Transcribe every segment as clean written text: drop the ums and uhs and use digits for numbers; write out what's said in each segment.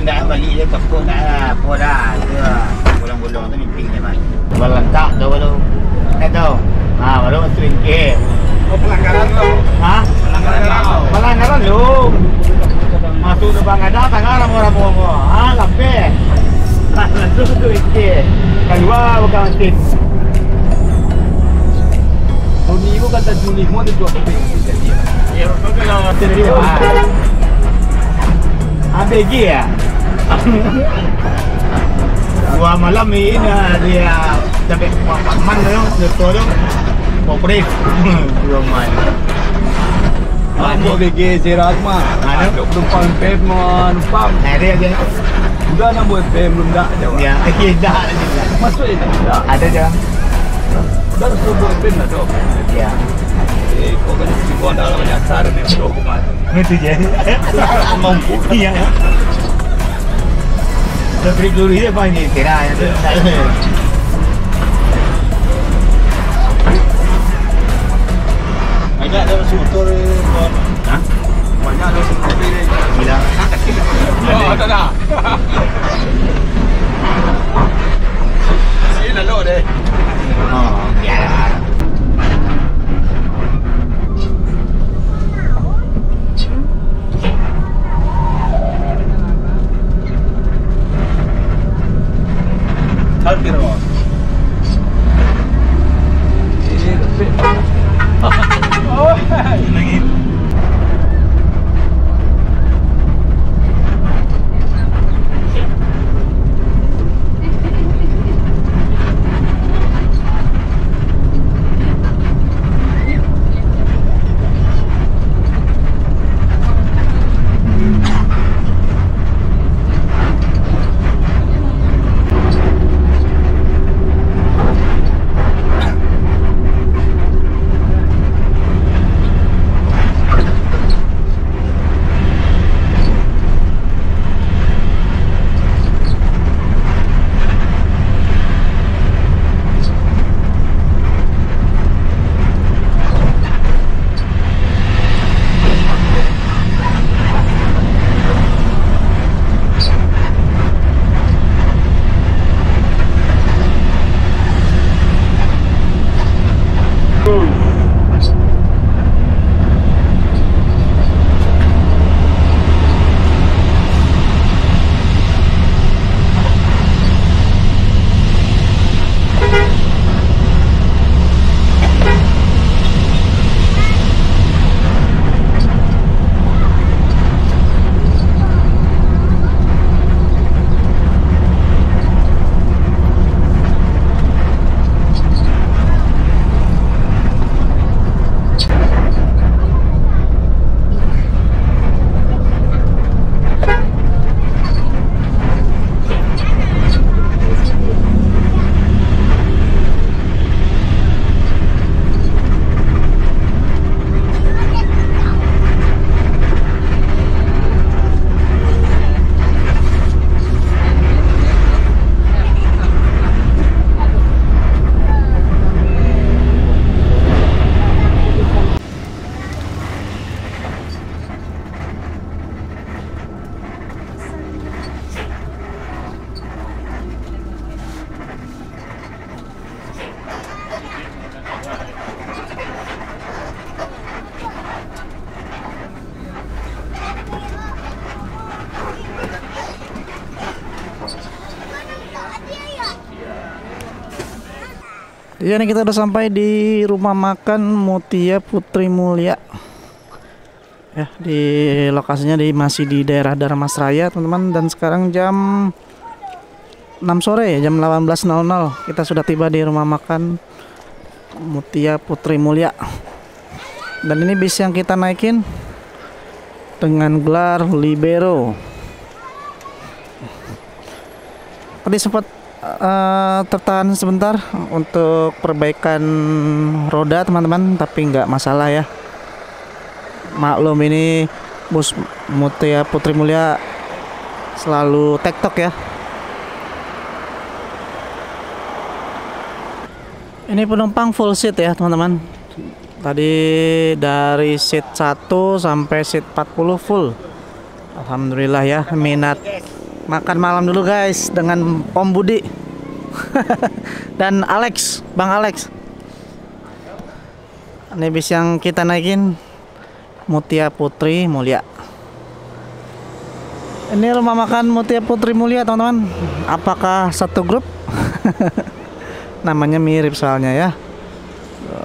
pun dah balik dia kepun dah lah. Apa dah dia bolong-bolong tu mimpin dia mak. Berlentak tu baru. Tak tahu. Haa baru masuk ringkir. Oh pelanggaran tu. Haa? Pelanggaran tu. Masuk depan ada tangan ramah-ramah. Haa sampai. Langsung tu ringkir. Kedua bukan masjid. Juni pun kata Juni semua tu jual keping. Ya betul kalau masjid ni. ABG ya. Dua malam ini dia sampai paman dong, doktor dong. Operasi. Dua malam. Mau ABG jerat mah. Ada penumpang pem penumpang. Ada aja. Udah nak buat pem belum dah jawab. Ya, dah ada. Masuk itu. Ada aja. Udah suruh buat pem lah dok. Ya. Kau kan di bawah dalam banyak sar ni dok kemarin. Itu je. Mampu. Iya. Tapi dulu dia banyak cerah. Banyak ada sutor pun. Hah? Banyak ada sutor ni. Gila. Oh, tak dah. Sini dah lor deh. Oh, biar. Alpiro. Oh, lagi. Ya, ini kita udah sampai di rumah makan Mutia Putri Mulia. Ya, di lokasinya masih di daerah Dharmasraya, teman-teman, dan sekarang jam 6 sore ya, jam 18.00. Kita sudah tiba di rumah makan Mutia Putri Mulia. Dan ini bis yang kita naikin dengan gelar Libero. Tadi sempat tertahan sebentar untuk perbaikan roda, teman-teman, tapi nggak masalah ya. Maklum, ini bus Mutia Putri Mulia selalu tektok ya. Ini penumpang full seat ya, teman-teman. Tadi dari seat 1 sampai seat 40 full. Alhamdulillah ya, minat Makan malam dulu guys dengan Om Budi dan Alex, Bang Alex. Ini bis yang kita naikin Mutia Putri Mulia. Ini rumah makan Mutia Putri Mulia teman-teman. Apakah satu grup? Namanya mirip soalnya ya.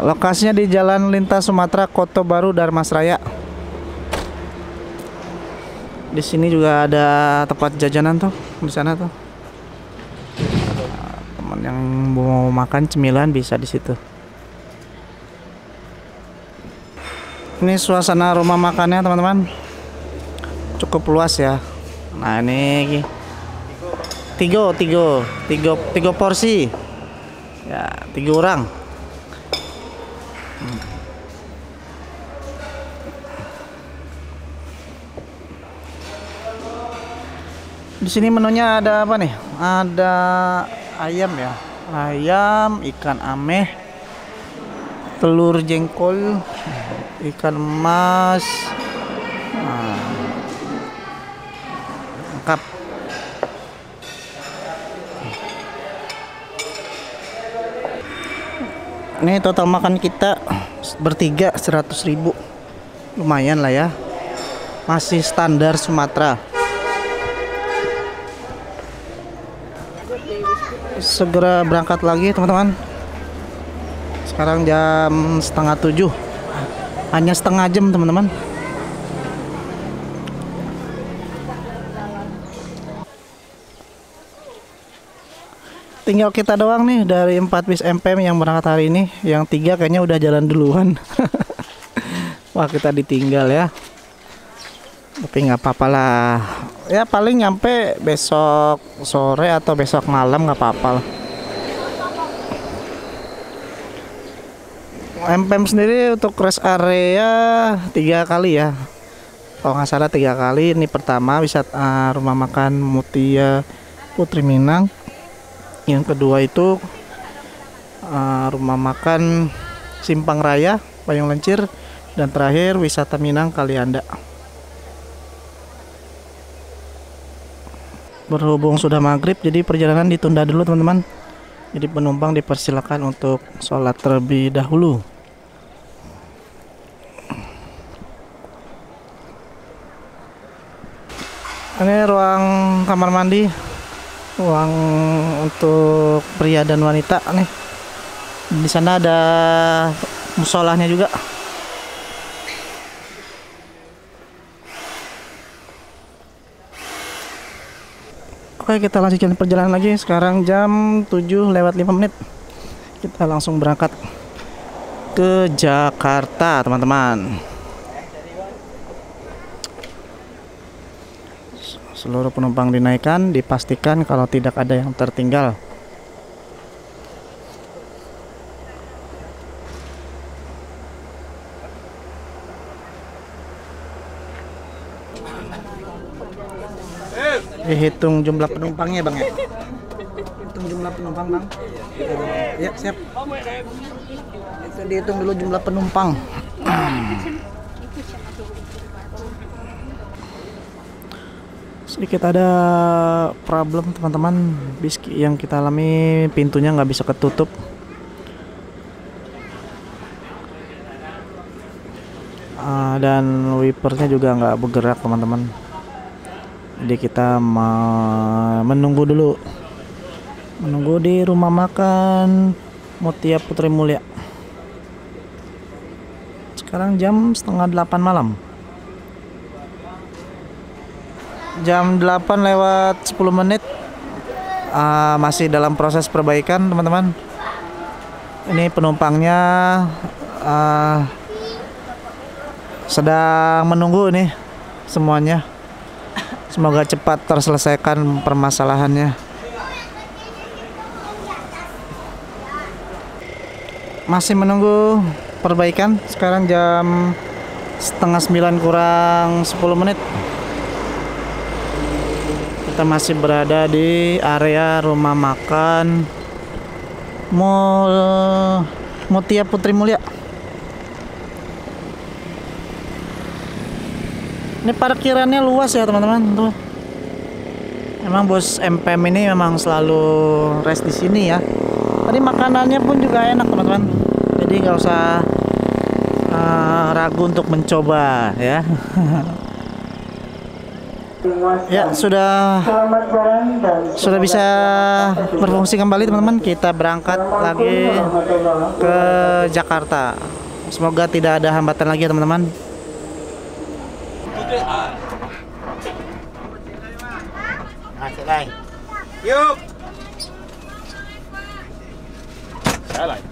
Lokasinya di Jalan Lintas Sumatera, Koto Baru, Dharmasraya. Di sini juga ada tempat jajanan tuh, di sana tuh. Teman yang mau makan cemilan bisa di situ. Ini suasana rumah makannya teman-teman. Cukup luas ya. Nah ini tiga porsi. Ya tiga orang. Di sini menunya ada apa nih? Ada ayam ya, ayam, ikan ameh, telur jengkol, ikan emas, nah, lengkap. Ini total makan kita bertiga 100.000, lumayan lah ya, masih standar Sumatera. Segera berangkat lagi teman-teman. Sekarang jam 6:30, hanya setengah jam teman-teman. Tinggal kita doang nih dari 4 bis MPM yang berangkat hari ini. Yang 3 kayaknya udah jalan duluan. Wah kita ditinggal ya. Tapi nggak apa-apa lah. Ya paling nyampe besok sore atau besok malam, nggak apa-apa. MPM sendiri untuk rest area 3 kali ya. Kalau nggak salah 3 kali. Ini pertama wisata rumah makan Mutia Putri Minang. Yang kedua itu rumah makan Simpang Raya Bayung Lencir. Dan terakhir wisata Minang Kalianda. Berhubung sudah maghrib, jadi perjalanan ditunda dulu teman-teman. Jadi penumpang dipersilakan untuk sholat terlebih dahulu. Ini ruang kamar mandi, ruang untuk pria dan wanita nih. Di sana ada musolahnya juga. Oke, kita lanjutkan perjalanan lagi. Sekarang jam 7:05. Kita langsung berangkat ke Jakarta, teman-teman. Seluruh penumpang dinaikkan, dipastikan kalau tidak ada yang tertinggal. Dihitung jumlah penumpangnya bang ya. Hitung jumlah penumpang bang. Ya siap. Itu dihitung dulu jumlah penumpang. Sedikit ada problem teman-teman. Bis yang kita alami pintunya nggak bisa ketutup. Dan wipernya juga nggak bergerak teman-teman. Jadi kita menunggu dulu. Menunggu di rumah makan Mutia Putri Mulia. Sekarang jam 7:30 malam. Jam 8:10. Masih dalam proses perbaikan teman-teman. Ini penumpangnya sedang menunggu nih semuanya. Semoga cepat terselesaikan permasalahannya. Masih menunggu perbaikan. Sekarang jam 8:50 kurang 10 menit. Kita masih berada di area rumah makan Mutia Putri Mulia. Ini parkirannya luas ya teman-teman tuh. Emang bos MPM ini memang selalu rest di sini ya. Tadi makanannya pun juga enak teman-teman. Jadi nggak usah ragu untuk mencoba ya. Ya sudah bisa berfungsi kembali teman-teman. Kita berangkat lagi ke Jakarta. Semoga tidak ada hambatan lagi ya teman-teman. Yuk. Selamat.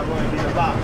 Kamu yang di depan.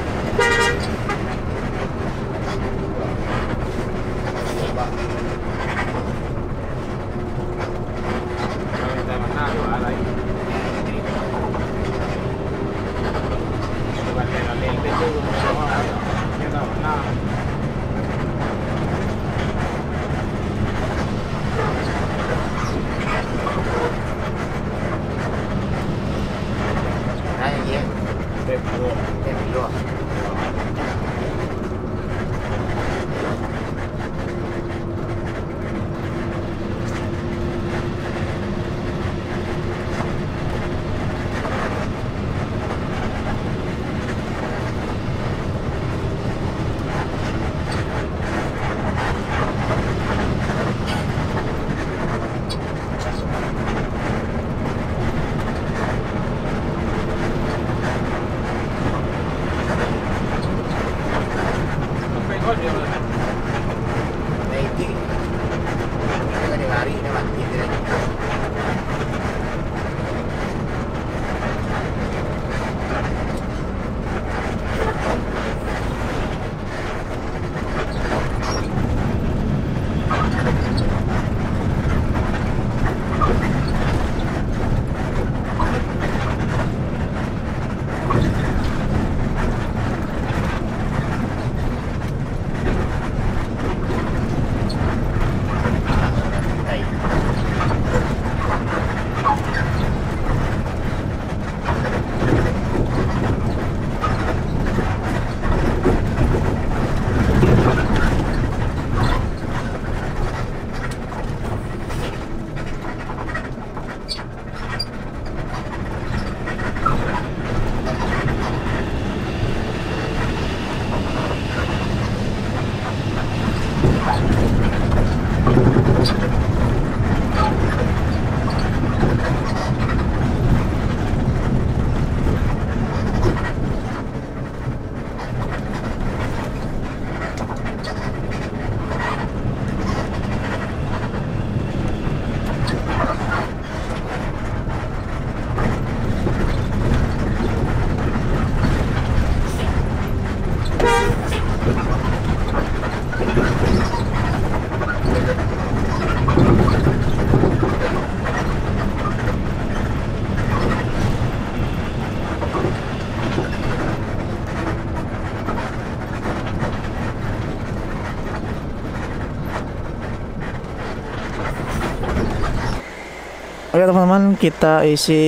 Oke teman-teman, kita isi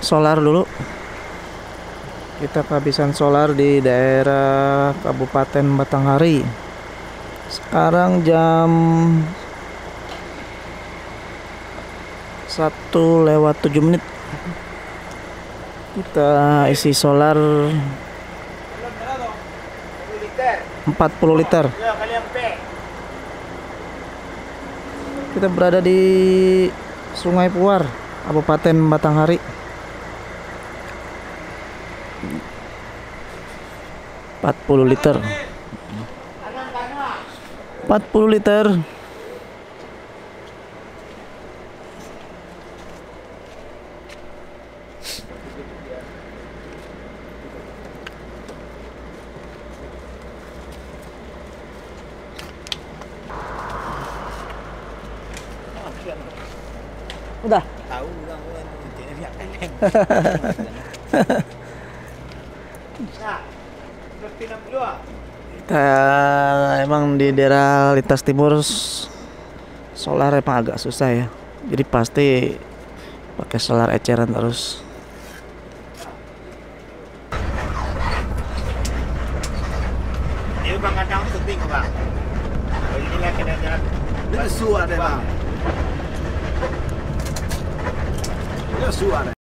solar dulu. Kita kehabisan solar di daerah Kabupaten Batanghari. Sekarang jam 1:07. Kita isi solar 40 liter. Kita berada di Sungai Puar, Kabupaten Batanghari. Empat puluh liter. Udah. Tahu udah kita emang di daerah lintas timur solar emang agak susah ya. Jadi pasti pakai solar eceran terus. Ini Bang kadang tebing Bang. Ini lah kadang-kadang lesu ada Bang. Suara